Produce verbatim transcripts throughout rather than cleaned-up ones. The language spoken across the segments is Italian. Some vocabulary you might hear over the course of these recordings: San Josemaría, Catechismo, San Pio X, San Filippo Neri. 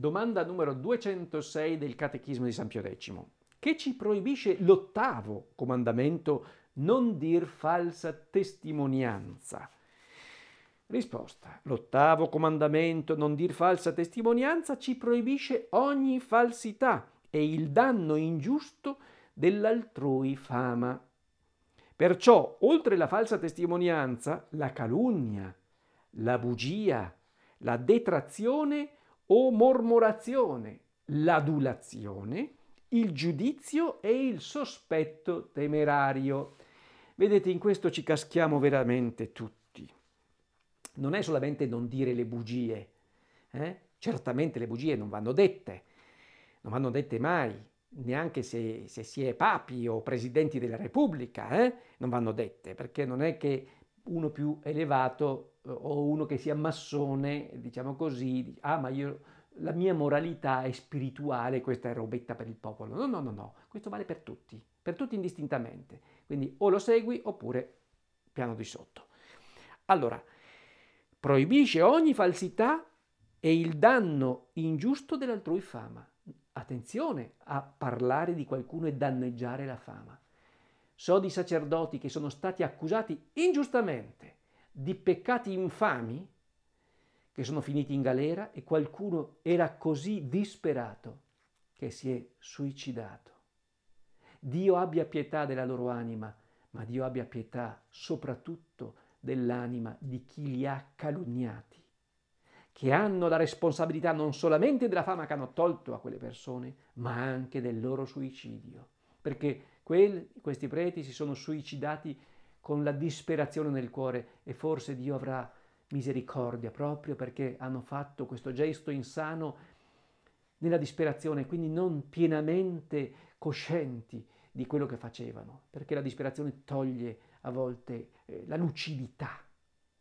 Domanda numero duecentosei del Catechismo di San Pio X, che ci proibisce l'ottavo comandamento: non dir falsa testimonianza. Risposta: l'ottavo comandamento, non dir falsa testimonianza, ci proibisce ogni falsità e il danno ingiusto dell'altrui fama. Perciò, oltre la falsa testimonianza, la calunnia, la bugia, la detrazione o mormorazione, l'adulazione, il giudizio e il sospetto temerario. Vedete, in questo ci caschiamo veramente tutti. Non è solamente non dire le bugie, eh? Certamente le bugie non vanno dette, non vanno dette mai, neanche se, se si è papi o presidenti della Repubblica, eh? Non vanno dette, perché non è che uno più elevato o uno che sia massone, diciamo così, dice, ah ma io, la mia moralità è spirituale, questa è robetta per il popolo. No, no, no, no, questo vale per tutti, per tutti indistintamente, quindi o lo segui oppure piano di sotto. Allora, proibisce ogni falsità e il danno ingiusto dell'altrui fama. Attenzione a parlare di qualcuno e danneggiare la fama. So di sacerdoti che sono stati accusati ingiustamente di peccati infami, che sono finiti in galera, e qualcuno era così disperato che si è suicidato. Dio abbia pietà della loro anima, ma Dio abbia pietà soprattutto dell'anima di chi li ha calunniati, che hanno la responsabilità non solamente della fama che hanno tolto a quelle persone, ma anche del loro suicidio, perché quel, questi preti si sono suicidati con la disperazione nel cuore, e forse Dio avrà misericordia proprio perché hanno fatto questo gesto insano nella disperazione, quindi non pienamente coscienti di quello che facevano, perché la disperazione toglie a volte eh, la lucidità.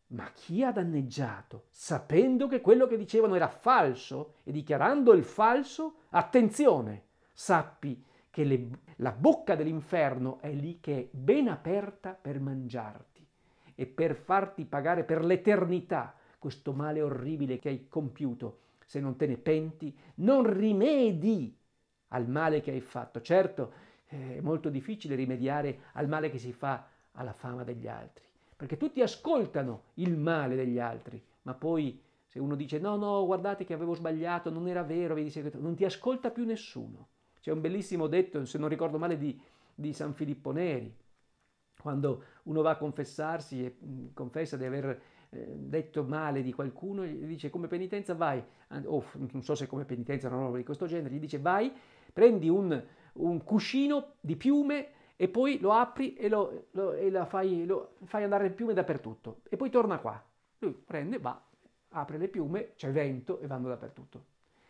Ma chi ha danneggiato, sapendo che quello che dicevano era falso e dichiarando il falso, attenzione, sappi che le, la bocca dell'inferno è lì che è ben aperta per mangiarti e per farti pagare per l'eternità questo male orribile che hai compiuto. Se non te ne penti, non rimedi al male che hai fatto. Certo, eh, è molto difficile rimediare al male che si fa alla fama degli altri, perché tutti ascoltano il male degli altri, ma poi se uno dice no, no, guardate che avevo sbagliato, non era vero, vedi, non ti ascolta più nessuno. C'è un bellissimo detto, se non ricordo male, di, di San Filippo Neri, quando uno va a confessarsi e confessa di aver eh, detto male di qualcuno, gli dice come penitenza vai, o non so se come penitenza, una roba di questo genere, gli dice vai, prendi un, un cuscino di piume e poi lo apri e lo, lo, e la fai, lo fai andare le piume dappertutto, e poi torna qua. Lui prende, va, apre le piume, c'è vento e vanno dappertutto.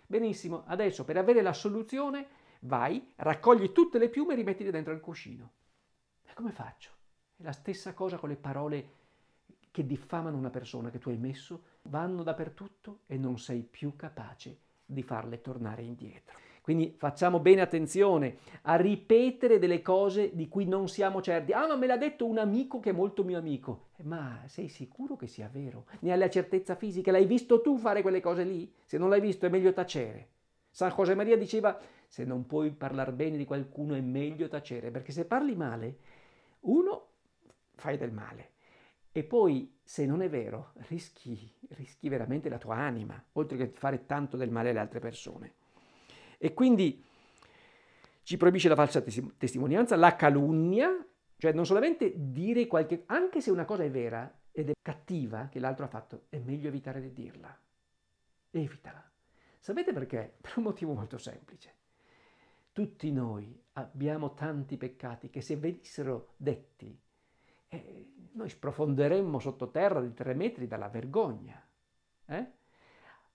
Benissimo, adesso per avere la soluzione vai, raccogli tutte le piume e rimettile dentro il cuscino. E come faccio? È la stessa cosa con le parole che diffamano una persona che tu hai messo, vanno dappertutto e non sei più capace di farle tornare indietro. Quindi facciamo bene attenzione a ripetere delle cose di cui non siamo certi. Ah, ma me l'ha detto un amico che è molto mio amico. Ma sei sicuro che sia vero? Ne hai la certezza fisica? L'hai visto tu fare quelle cose lì? Se non l'hai visto è meglio tacere. San Josemaría diceva, se non puoi parlare bene di qualcuno è meglio tacere, perché se parli male, uno, fai del male. E poi, se non è vero, rischi, rischi veramente la tua anima, oltre che fare tanto del male alle altre persone. E quindi ci proibisce la falsa testimonianza, la calunnia, cioè non solamente dire qualche... anche se una cosa è vera ed è cattiva che l'altro ha fatto, è meglio evitare di dirla. Evitala. Sapete perché? Per un motivo molto semplice. Tutti noi abbiamo tanti peccati che se venissero detti, eh, noi sprofonderemmo sottoterra di tre metri dalla vergogna. Eh?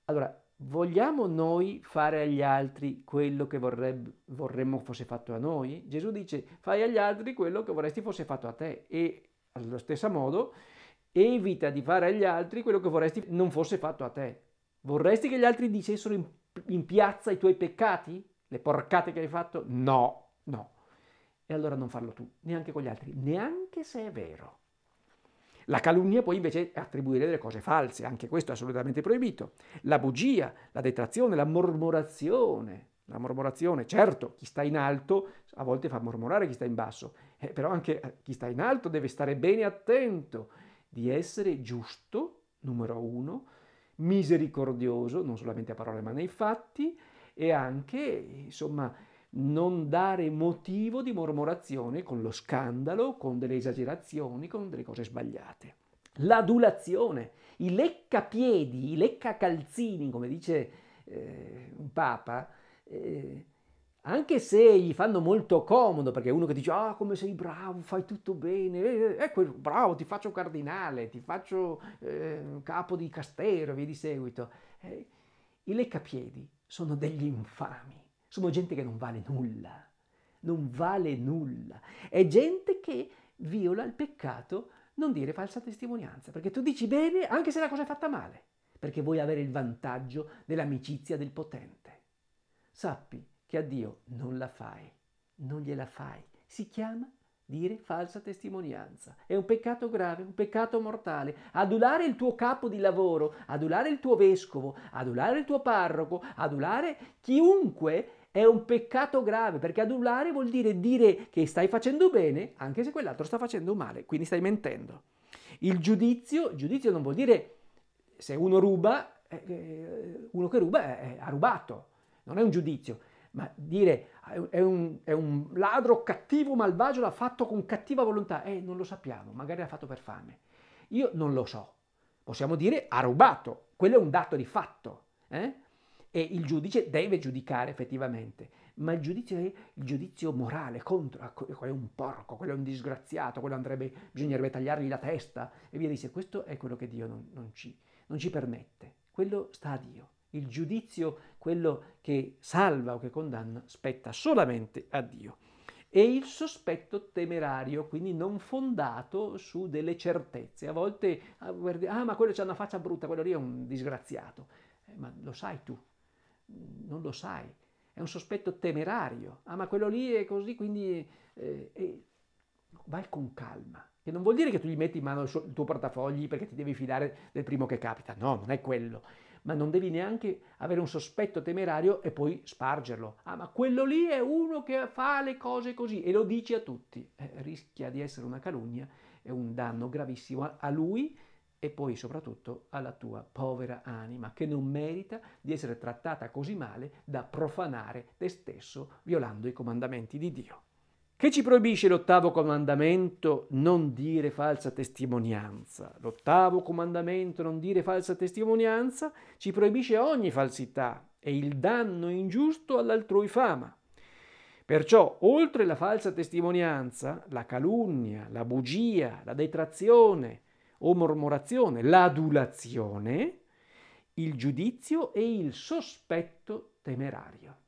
Allora, vogliamo noi fare agli altri quello che vorrebbe, vorremmo fosse fatto a noi? Gesù dice, fai agli altri quello che vorresti fosse fatto a te, e allo stesso modo evita di fare agli altri quello che vorresti non fosse fatto a te. Vorresti che gli altri dicessero in, in piazza i tuoi peccati? Le porcate che hai fatto? No, no. E allora non farlo tu, neanche con gli altri, neanche se è vero. La calunnia poi invece è attribuire delle cose false, anche questo è assolutamente proibito. La bugia, la detrazione, la mormorazione, la mormorazione, certo, chi sta in alto a volte fa mormorare chi sta in basso, eh, però anche chi sta in alto deve stare bene attento di essere giusto, numero uno, misericordioso, non solamente a parole ma nei fatti, e anche, insomma, non dare motivo di mormorazione con lo scandalo, con delle esagerazioni, con delle cose sbagliate. L'adulazione, i leccapiedi, i leccacalzini, come dice eh, un papa, eh, anche se gli fanno molto comodo, perché uno che dice «Ah, come sei bravo, fai tutto bene, ecco, eh, eh, bravo, ti faccio cardinale, ti faccio eh, capo di castero», e via di seguito. Eh, I leccapiedi sono degli infami. Sono gente che non vale nulla, non vale nulla. È gente che viola il peccato non dire falsa testimonianza, perché tu dici bene anche se la cosa è fatta male, perché vuoi avere il vantaggio dell'amicizia del potente. Sappi che a Dio non la fai, non gliela fai. Si chiama dire falsa testimonianza. È un peccato grave, un peccato mortale. Adulare il tuo capo di lavoro, adulare il tuo vescovo, adulare il tuo parroco, adulare chiunque è un peccato grave, perché adulare vuol dire dire che stai facendo bene anche se quell'altro sta facendo male, quindi stai mentendo. Il giudizio, giudizio non vuol dire se uno ruba, eh, uno che ruba eh, ha rubato, non è un giudizio. Ma dire è un, è un ladro cattivo, malvagio, l'ha fatto con cattiva volontà, eh, non lo sappiamo, magari l'ha fatto per fame. Io non lo so. Possiamo dire ha rubato, quello è un dato di fatto, eh? E il giudice deve giudicare effettivamente, ma il giudizio è il giudizio morale, contro, quello è un porco, quello è un disgraziato, quello andrebbe, bisognerebbe tagliargli la testa, e via dice, questo è quello che Dio non, non, ci, non ci permette, quello sta a Dio. Il giudizio, quello che salva o che condanna, spetta solamente a Dio. E il sospetto temerario, quindi non fondato su delle certezze. A volte, ah, ma quello c'ha una faccia brutta, quello lì è un disgraziato. Eh, ma lo sai tu? Non lo sai. È un sospetto temerario. Ah, ma quello lì è così, quindi eh, eh, vai con calma. Che non vuol dire che tu gli metti in mano il tuo portafogli perché ti devi fidare del primo che capita. No, non è quello. Ma non devi neanche avere un sospetto temerario e poi spargerlo. Ah, ma quello lì è uno che fa le cose così e lo dice a tutti. Eh, rischia di essere una calunnia e un danno gravissimo a lui e poi soprattutto alla tua povera anima, che non merita di essere trattata così male da profanare te stesso violando i comandamenti di Dio. Che ci proibisce l'ottavo comandamento? Non dire falsa testimonianza. L'ottavo comandamento, non dire falsa testimonianza, ci proibisce ogni falsità e il danno ingiusto all'altrui fama. Perciò, oltre la falsa testimonianza, la calunnia, la bugia, la detrazione o mormorazione, l'adulazione, il giudizio e il sospetto temerario.